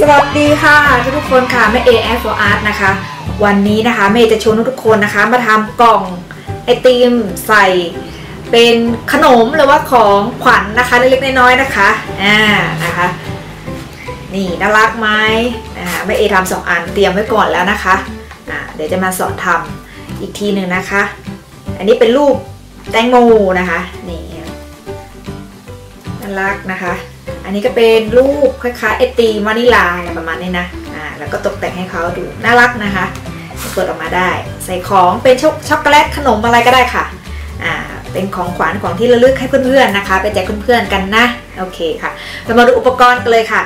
สวัสดีค่ะทุกคนค่ะแม่เอ แอด for Art นะคะวันนี้นะคะแม่จะชวนทุกคนนะคะมาทำกล่องไอติมใส่เป็นขนมหรือว่าของขวัญ นะคะเล็กๆน้อยๆนะคะนะคะนี่น่ารักไหมแม่เอทำ2 อันเตรียมไว้ก่อนแล้วนะคะเดี๋ยวจะมาสอนทำอีกทีหนึ่งนะคะอันนี้เป็นรูปแตงโมนะคะนี่น่ารักนะคะอันนี้ก็เป็นรูปคล้ายๆไอติมวานิลาอะไรประมาณนี้นะแล้วก็ตกแต่งให้เขาดูน่ารักนะคะเปิดออกมาได้ใส่ของเป็นช็อกโกแลตขนมอะไรก็ได้ค่ะเป็นของขวัญของที่ระลึกให้เพื่อนๆนะคะไปแจกเพื่อนๆกันนะโอเคค่ะเรามาดูอุปกรณ์กันเลยค่ะ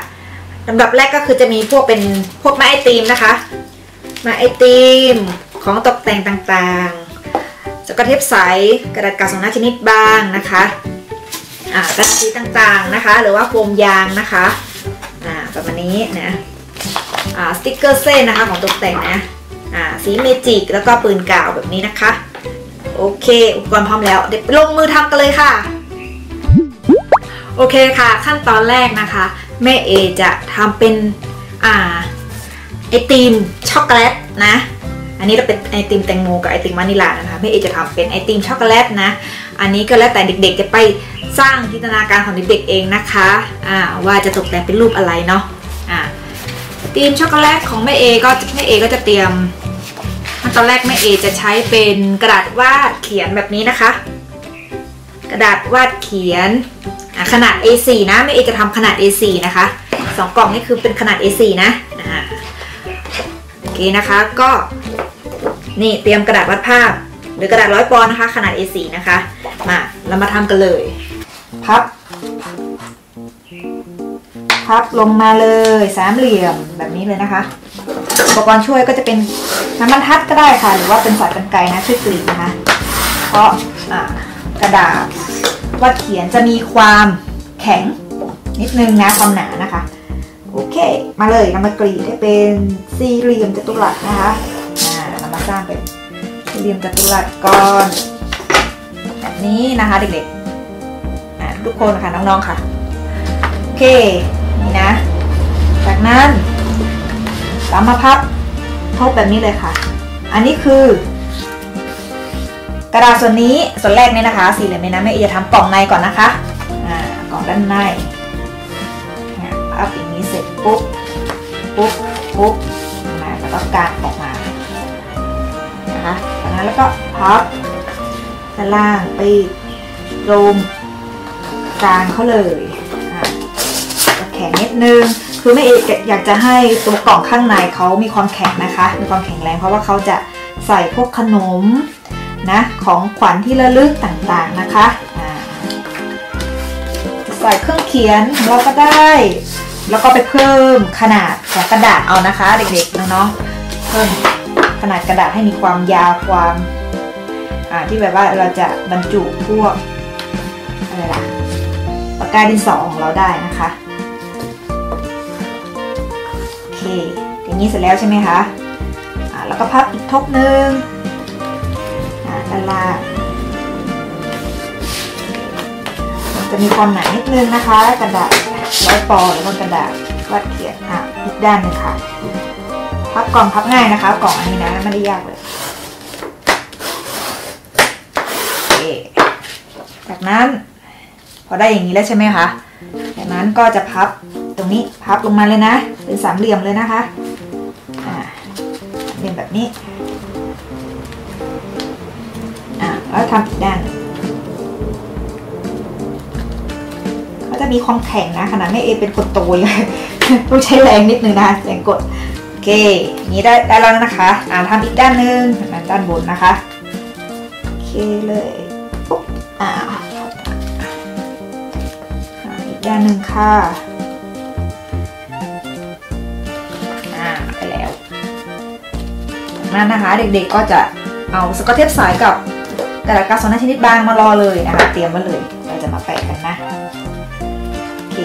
ลำดับแรกก็คือจะมีพวกเป็นพวกไม้ไอติมนะคะไม้ไอติมของตกแต่งต่างๆสกอตเทปใสกระดาษกาวสองหน้าชนิดบางนะคะกระดาษสีต่างๆนะคะหรือว่าโฟมยางนะคะประมาณนี้นะสติ๊กเกอร์เส้นนะคะของตกแต่งนะสีเมจิกแล้วก็ปืนกาวแบบนี้นะคะโอเคอุปกรณ์พร้อมแล้วเดี๋ยวลงมือทำกันเลยค่ะโอเคค่ะขั้นตอนแรกนะคะแม่เอจะทำเป็นไอติมช็อกโกแลตนะอันนี้เราเป็นไอติมแตงโมกับไอติมวานิลานะคะแม่เอจะทำเป็นไอติมช็อกโกแลตนะอันนี้ก็แล้วแต่เด็กๆจะไปสร้างจินตนาการของเด็กๆเองนะคะว่าจะตกแต่งเป็นรูปอะไรเนาะทีมช็อกโกแลตของแม่เอก็จะเตรียมขั้นตอนแรกแม่เอจะใช้เป็นกระดาษวาดเขียนแบบนี้นะคะกระดาษวาดเขียนขนาด A4 นะแม่เอจะทำขนาด A4 นะคะ2 กล่องนี่คือเป็นขนาด A4 นะโอเคนะคะก็นี่เตรียมกระดาษวาดภาพหรือกระดาษ100 ปอนด์นะคะขนาด A4 นะคะมาเรามาทำกันเลยพับลงมาเลยสามเหลี่ยมแบบนี้เลยนะคะอุปกรณ์ช่วยก็จะเป็นน้ำมันทัดก็ได้ค่ะหรือว่าเป็นสายกรรไกรนะช่วยกรีดนะคะเพราะกระดาษวาดเขียนจะมีความแข็งนิดนึงนะความหนานะคะโอเคมาเลยเรามากรีดให้เป็นสี่เหลี่ยมจัตุรัสนะคะเรามาสร้างเป็นสี่เหลี่ยมจัตุรัสก่อนแบบนี้นะคะเด็กๆทุกคนค่ะน้องๆค่ะโอเคนี่นะจากนั้นเรามาพับทบแบบนี้เลยค่ะอันนี้คือกระดาษส่วนนี้ส่วนแรกเนี่ยนะคะสี่เหลี่ยมนี้นะแม่เอจะทำกล่องในก่อนนะคะกล่องด้านในพับอย่างนี้เสร็จปุ๊บแล้วก็กางออกมานะคะจากนั้นแล้วก็พับด้านล่างไปลงกลางเขาเลยแข็งนิดนึงคือแม่เออยากจะให้ตัวกล่องข้างในเขามีความแข็งนะคะมีความแข็งแรงเพราะว่าเขาจะใส่พวกขนมนะของขวัญที่ระลึกต่างๆนะคะใส่เครื่องเขียนเราก็ได้แล้วก็ไปเพิ่มขนาดของกระดาษเอานะคะเด็กๆน้องๆเพิ่มขนาดกระดาษให้มีความยาวความที่แบบว่าเราจะบรรจุพวกอะไรล่ะปากกาดินสอของเราได้นะคะอย่างนี้เสร็จแล้วใช่ไหมคะแล้วก็พับอีกทบหนึ่งด้านล่างจะมีความหนานิดนึงนะคะกระดาษ100 ปอนด์แล้วก็กระดาษวาดเขียนอีกด้านหนึ่งค่ะพับกล่องพับง่ายนะคะกล่องอันนี้นะไม่ได้ยากเลยจากนั้นพอได้อย่างนี้แล้วใช่ไหมคะจากนั้นก็จะพับตรงนี้พับลงมาเลยนะเป็นสามเหลี่ยมเลยนะคะเหลี่ยมแบบนี้แล้วทำอีกด้านก็จะมีความแข็งนะขนาดแม่เอเป็นคนโตอยู่ต้องใช้แรงนิดนึงนะแรงกดโอเคอย่างนี้ได้แล้วนะคะทำอีกด้านนึงด้านบนนะคะโอเคเลยปุ๊บอีกด้านนึงค่ะนั่นนะคะเด็กๆก็จะเอาสกอตเทปสายกับกระดาษกาวสองหน้าชนิดบางมารอเลยนะคะเตรียมไว้เลยเราจะมาแปะกันนะโอเค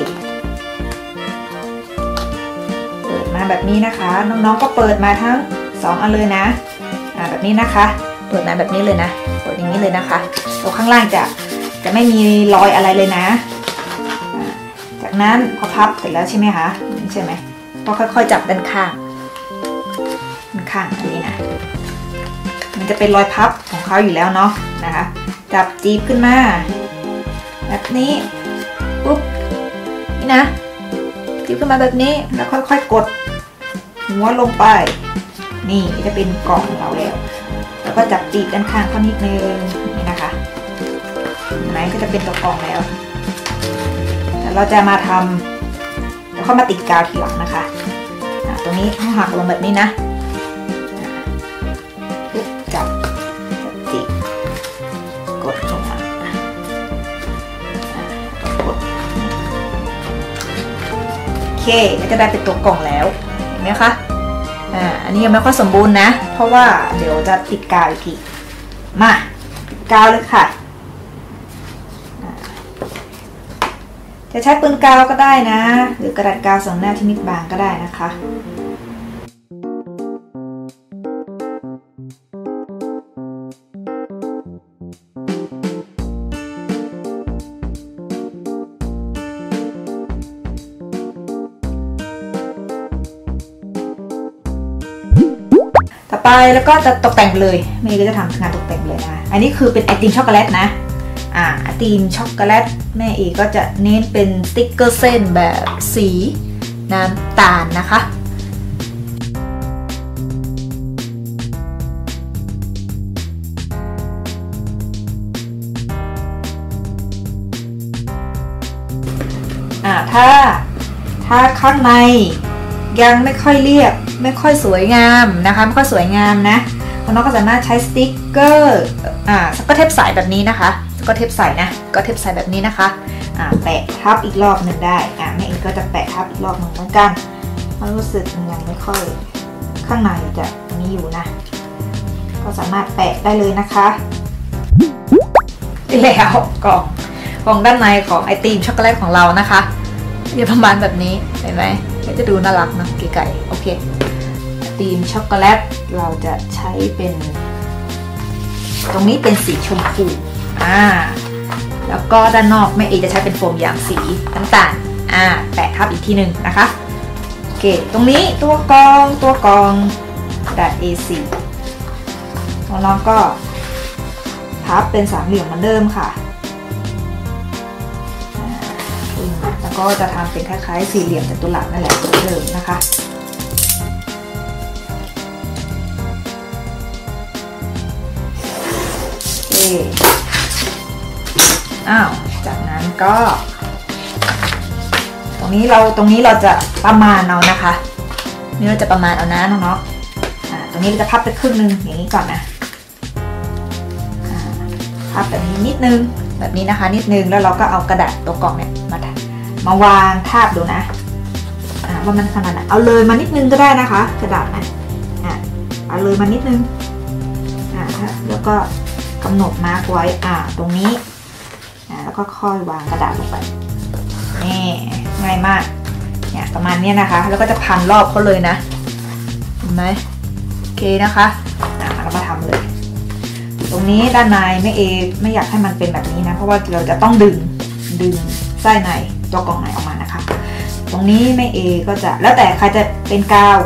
เปิดมาแบบนี้นะคะน้องๆก็เปิดมาทั้ง2 อันเลยนะแบบนี้นะคะเปิดมาแบบนี้เลยนะเปิดอย่างนี้เลยนะคะตัวข้างล่างจะไม่มีรอยอะไรเลยนะจากนั้นพอพับเสร็จแล้วใช่ไหมคะใช่ไหม ก็ค่อยๆจับด้านข้างอันนี้นะมันจะเป็นรอยพับของเขาอยู่แล้วเนาะนะคะจับจีบขึ้นมาแบบนี้ปุ๊บนี่นะจีบขึ้นมาแบบนี้แล้วค่อยๆกดหัวลงไปนี่จะเป็นกล่องของเราแล้วแล้วก็จับจีบด้านข้างเขานิดนึงนี่นะคะเห็นไหมก็จะเป็นตัวกล่องแล้วแต่เราจะมาทำแล้วค่อยมาติดกาวทีหลังนะคะตรงนี้หักลงแบบนี้นะจับจีบกดลงมากดโอเคก็จะได้เป็นตัวกล่องแล้วเห็นไหมคะอันนี้ยังไม่ค่อยสมบูรณ์นะเพราะว่าเดี๋ยวจะติดกาวอีกทีมาติดกาวเลยค่ะจะใช้ปืนกาวก็ได้นะหรือกระดาษกาวสองหน้าชนิดบางก็ได้นะคะต่อไปแล้วก็จะตกแต่งเลยมีก็จะทำงานตกแต่งเลยนะอันนี้คือเป็นไอติมช็อกโกแลตนะไอติมช็อกโกแลตแม่เอก็จะเน้นเป็นสติ๊กเกอร์เส้นแบบสีน้ำตาลนะคะถ้าข้างในยังไม่ค่อยเรียบไม่ค่อยสวยงามนะคะไม่ค่อยสวยงามนะน้องก็สามารถใช้สติ๊กเกอร์สก็อตเทปใสแบบนี้นะคะสก็อตเทปใสนะสก็อตเทปใสแบบนี้นะคะแปะทับอีกรอบหนึ่งได้แม่เองก็จะแปะทับอีกรอบหนึ่งเหมือนกันมันรู้สึกยังไม่ค่อยข้างในจะมีอยู่นะก็สามารถแปะได้เลยนะคะแล้วกล่องด้านในของไอติมช็อกโกแลตของเรานะคะเรียบประมาณแบบนี้เห็นไหมจะดูน่ารักนะไก่โอเคธีมช็อกโกแลตเราจะใช้เป็นตรงนี้เป็นสีชมพูแล้วก็ด้านนอกแม่เอจะใช้เป็นโฟมอย่างสีน้ำตาลแปะทับอีกทีหนึ่งนะคะโอเคตรงนี้ตัวกองกระดาษ A4 น้องๆก็พับเป็นสามเหลี่ยมเหมือนเดิมค่ะแล้วก็จะทำเป็นคล้ายๆสี่เหลี่ยมจัตุรัสนั่นแหละเหมือนเดิมนะคะจากนั้นก็ตรงนี้เราจะประมาณเอานะคะนี่เราจะประมาณเอานะน้องๆตรงนี้เราจะพับไปครึ่งนึงอย่างนี้ก่อนนะพับแบบนี้นิดนึงแบบนี้นะคะนิดนึงแล้วเราก็เอากระดาษตัวกล่องเนี่ยมาวางทาบดูนะว่ามันขนาดไหนเอาเลยมานิดนึงก็ได้นะคะกระดาษนะเอาเลยมานิดนึงแล้วก็กำหนดมาร์กไว้ตรงนี้แล้วก็ค่อยวางกระดาษลงไปนี่ง่ายมากเนี่ยประมาณนี้นะคะแล้วก็จะพันรอบเขาเลยนะเห็นไหมโอเคนะคะเรามาทำเลยตรงนี้ด้านในแม่เอไม่อยากให้มันเป็นแบบนี้นะเพราะว่าเราจะต้องดึงไส้ในตัวกล่องในออกมานะคะตรงนี้แม่เอก็จะแล้วแต่ใครจะเป็นกาว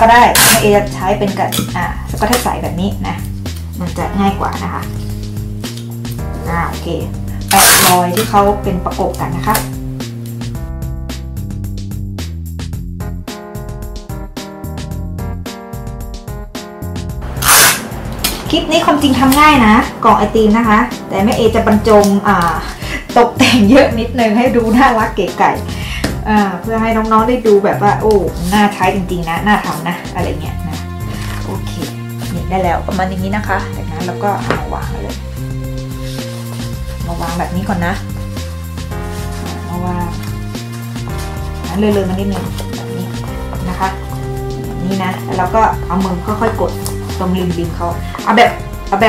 ก็ได้แม่เอใช้เป็นกับสก็อตเทปใสแบบนี้นะมันจะง่ายกว่านะคะโอเคแปะรอยที่เขาเป็นประกบกันนะคะคลิปนี้ความจริงทำง่ายนะกล่องไอติมนะคะแต่แม่เอจะบรรจงตกแต่งเยอะนิดนึงให้ดูน่ารักเก๋ไก่เพื่อให้น้องๆได้ดูแบบว่าโอ้น่าใช้จริงๆนะน่าทำนะอะไรเงี้ยนะโอเคได้แล้วประมาณอย่างนี้นะคะจากนั้นเราก็มาวางเลยมาวางแบบนี้ก่อนนะมาวางนั้นเลยมานิดนึงแบบนี้นะคะนี่นะแล้วเราก็เอามือค่อยๆกดตรงริมเขาเอาแบ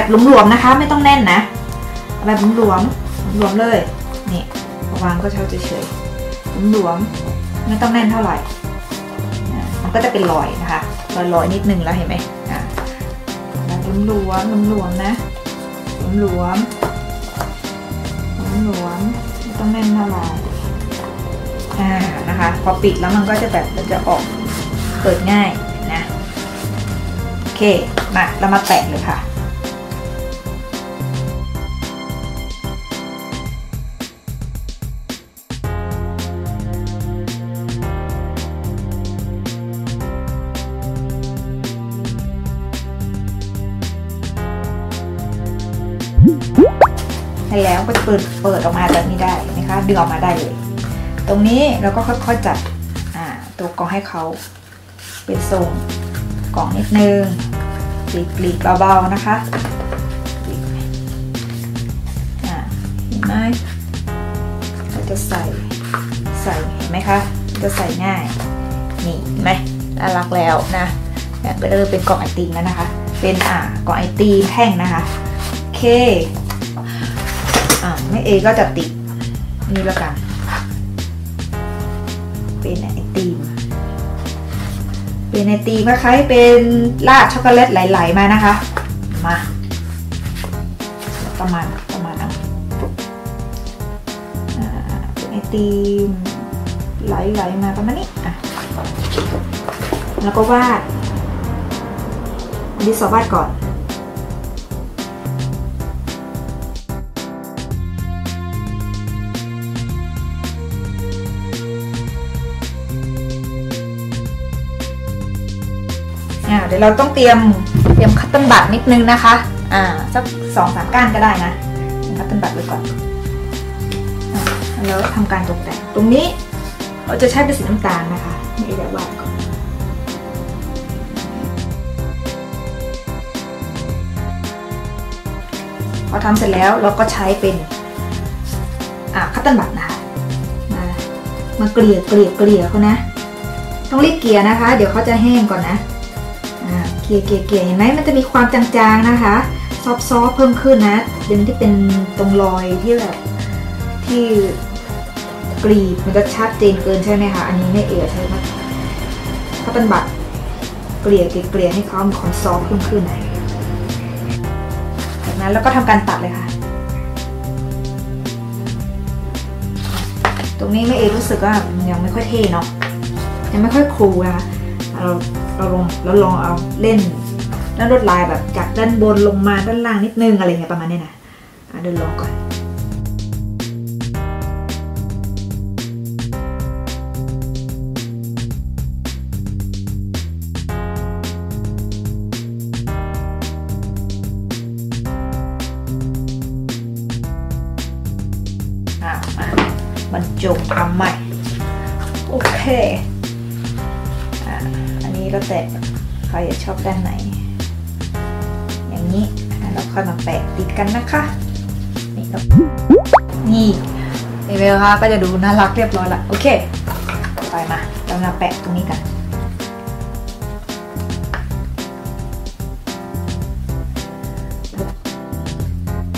บหลวมๆนะคะไม่ต้องแน่นนะเอาแบบหลวมเลยนี่วางก็เฉยหลวมไม่ต้องแน่นเท่าไหร่มันก็จะเป็นรอยนะคะรอยนิดนึงแล้วเห็นไหมหลวมนะหลวมไม่ต้องแน่นเท่าไหร่ นะคะพอปิดแล้วมันก็จะแบบมันจะออกเปิดง่ายนะโอเคมาเรามาแตะเลยค่ะแล้วก็จะเปิดออกมาแบบนี้ได้นะคะดึงออกมาได้เลยตรงนี้เราก็ค่อยๆจัดตัวกล่องให้เขาเป็นทรงกล่องนิดนึงกลีบๆเบาๆนะคะเห็นไหมเราจะใส่เห็นไหมคะจะใส่ง่ายนี่เห็นไหมน่ารักแล้วนะเป็นกล่องไอติมแล้วนะคะเป็นกล่องไอติมแท่งนะคะโอเคแม่เอก็จะติดนี่ละกันเป็นไอติมคล้ายๆเป็นราดช็อกโกแลตไหลๆมานะคะมาประมาณนั้นเป็นไอติมไหลๆมาประมาณนี้แล้วก็วาดดินสอวาดก่อนเดี๋ยวเราต้องเตรียมคัตเติ้ลบัดนิดนึงนะคะสัก 2-3 ก้านก็ได้นะคัตเติ้ลบัดไว้ก่อนแล้วทำการตกแต่งตรงนี้เราจะใช้เป็นสีน้ำตาลนะคะนี่เดี๋ยววาดก่อนพอทำเสร็จแล้วเราก็ใช้เป็นคัตเติ้ลบัดนะคะมาเกลี่ยเขานะต้องรีบเกลี่ยนะคะเดี๋ยวเขาจะแห้งก่อนนะเก๋ๆเห็นไหมมันจะมีความจางๆนะคะซอฟๆเพิ่มขึ้นนะที่เป็นตรงรอยที่แบบที่กรีบมันจะชัดเจนเกินใช่ไหมคะอันนี้ไม่เอ๋ใช่ไหมถ้าเป็นบัตรเกลี่ยให้เขามีความซอฟเพิ่มขึ้นนะจากนั้นแล้วก็ทำการตัดเลยค่ะตรงนี้ไม่เอ๋รู้สึกว่ายังไม่ค่อยเท่เนาะยังไม่ค่อยคูลนะคะเราลองเอาเล่นแล้วลวดลายแบบจากด้านบนลงมาด้านล่างนิดนึงอะไรเงี้ยประมาณนี้นะเดินลองก่อนบรรจบทำใหม่โอเคแล้วแต่เขาจะชอบด้านไหนอย่างนี้เราค่อยมาแปะติดกันนะคะนี่เวลค่ะก็จะดูน่ารักเรียบร้อยละโอเคไปมาเรามาแปะตรงนี้กัน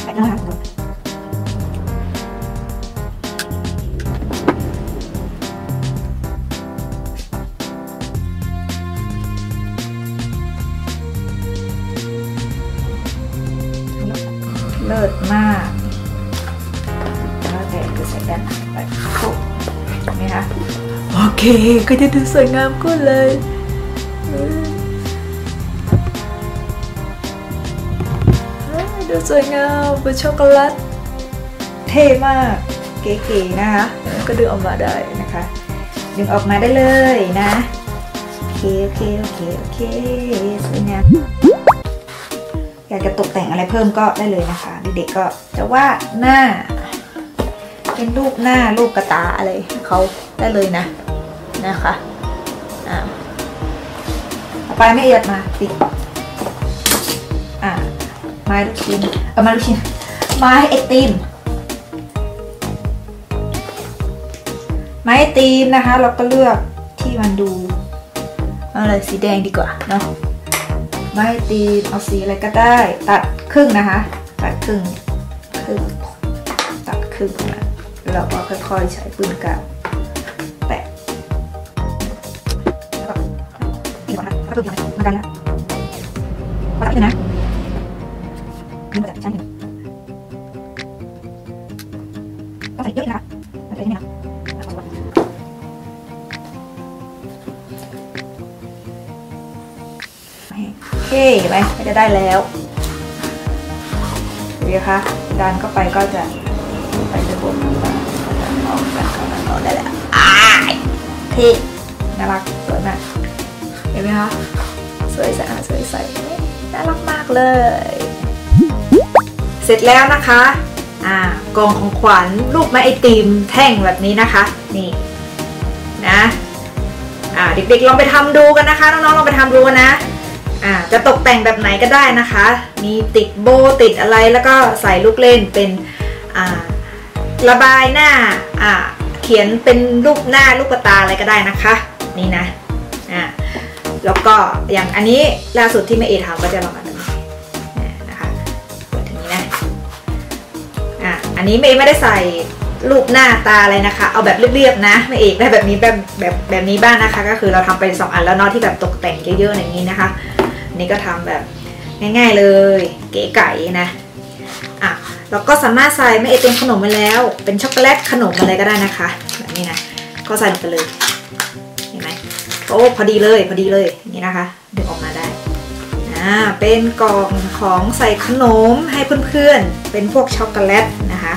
แปะนะคะเลิศมากแล้วแต่จะใส่ด้านหลังไปปุ๊บนี่ค่ะโอเคก็จะดูสวยงามก็เลยดูสวยงามเป็นช็อกโกแลตเท่มากเก๋ๆนะคะก็ดึงออกมาได้นะคะดึงออกมาได้เลยนะโอเคสวยงามอยากจะตกแต่งอะไรเพิ่มก็ได้เลยนะคะเด็กๆก็จะวาดหน้าเป็นรูปหน้ารูปกระตาอะไรเขาได้เลยนะนะคะเอาไปไม่เอียดมาติดไม้ลูกชิ้นไม้ไอติมนะคะเราก็เลือกที่มันดูอะไรสีแดงดีกว่าเนาะไม่ตีเอาสีอะไรก็ได้ตัดครึ่งนะคะตัดครึ่งนะแล้วก็ค่อยๆใช้ปืนกาวแตะมากันแล้วมากันนะขึ้นมาจากชั้นหนึ่งต้องใส่เยอะนะคะใส่เยอะนะ เคไหมก็จะได้แล้วดูนะคะดันเข้าไปก็จะไปตะบนดันออกดันเข้าดันออกได้แล้วที่น่ารักสวยมากเห็นไหมคะสวยสะอาดสวยใสน่ารักมากเลยเสร็จแล้วนะคะกองของขวัญรูปไม้ไอติมแท่งแบบนี้นะคะนี่นะเด็กๆลองไปทำดูกันนะคะน้องๆลองไปทำดูนะจะตกแต่งแบบไหนก็ได้นะคะมีติดโบติดอะไรแล้วก็ใส่ลูกเล่นเป็นระบายหน้าเขียนเป็นรูปหน้ารูปตาอะไรก็ได้นะคะนี่นะแล้วก็อย่างอันนี้ล่าสุดที่แม่เอทำก็จะลองกันนะคะแบบนี้นะอันนี้แม่เอไม่ได้ใส่รูปหน้าตาอะไรนะคะเอาแบบเรียบๆนะแม่เอได้แบบนี้แบบนี้บ้างนะคะก็คือเราทำเป็น2อันแล้วเนาะที่แบบตกแต่งเยอะๆอย่างนี้นะคะนี่ก็ทำแบบง่ายๆเลยเก๋ไก่นะแล้วก็สามารถใส่แม่เอเตรียมขนมมาแล้วเป็นช็อกโกแลตขนมอะไรก็ได้นะคะแบบนี้นะก็ใส่ลงไปเลยเห็นไหมโอ้พอดีเลยพอดีเลยนี่นะคะดึงออกมาได้เป็นกล่องของใส่ขนมให้เพื่อนๆเป็นพวกช็อกโกแลตนะคะ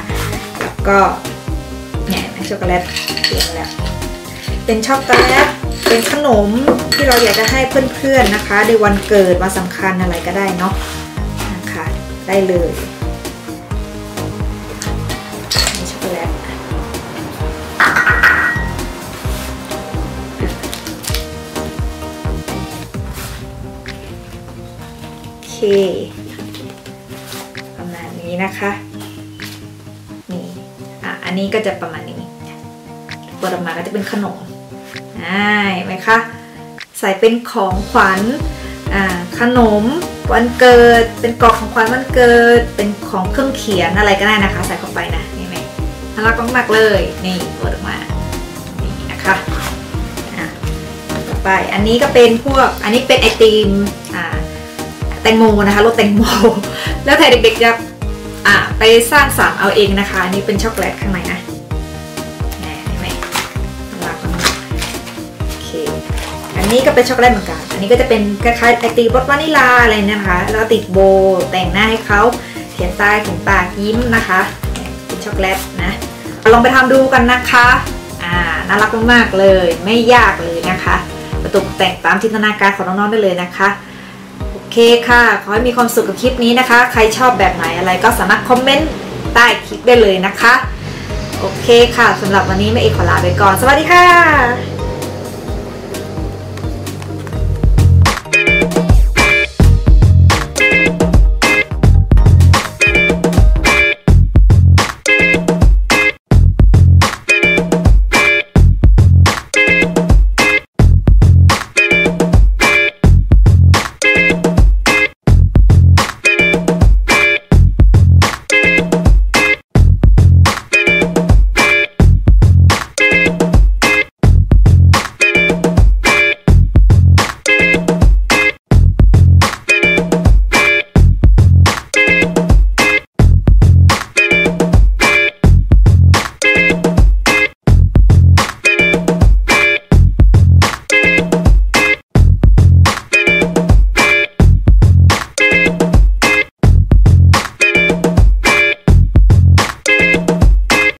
แล้วก็เนี่ยช็อกโกแลตเตรียมแล้วเป็นช็อกโกแลตเป็นขนมที่เราอยากจะให้เพื่อนๆนะคะในวันเกิดวันสำคัญอะไรก็ได้เนาะนะคะได้เลยประมาณนี้นะคะนี่อันนี้ก็จะประมาณนี้ปลดออกมาก็จะเป็นขนมเห็นไหมคะใส่เป็นของขวัญขนมวันเกิดเป็นกล่องของขวัญวันเกิดเป็นของเครื่องเขียนอะไรก็ได้นะคะใส่เข้าไปนะเห็นไหมน่ารักมากๆเลยนี่ปลดออกมานี่นะคะต่อไปอันนี้ก็เป็นพวกอันนี้เป็นไอติมแตงโมนะคะรสแตงโมแล้วแต่เด็กๆจะไปสร้างสรรค์เอาเองนะคะนี่เป็นช็อกโกแลตข้างในนะแหน่ไหมรักมากโอเคอันนี้ก็เป็นช็อกโกแลตเหมือนกันอันนี้ก็จะเป็นคล้ายๆไอติมรสวานิลาอะไรนะคะแล้วติดโบแต่งหน้าให้เขาเขียนตาเขียนปากยิ้มนะคะเป็นช็อกโกแลตนะลองไปทำดูกันนะคะน่ารักมากๆเลยไม่ยากเลยนะคะตกแต่งตามจินตนาการของน้องๆได้เลยนะคะโอเคค่ะขอให้มีความสุขกับคลิปนี้นะคะใครชอบแบบไหนอะไรก็สามารถคอมเมนต์ใต้คลิปได้เลยนะคะโอเคค่ะสำหรับวันนี้แม่เอขอลาไปก่อนสวัสดีค่ะ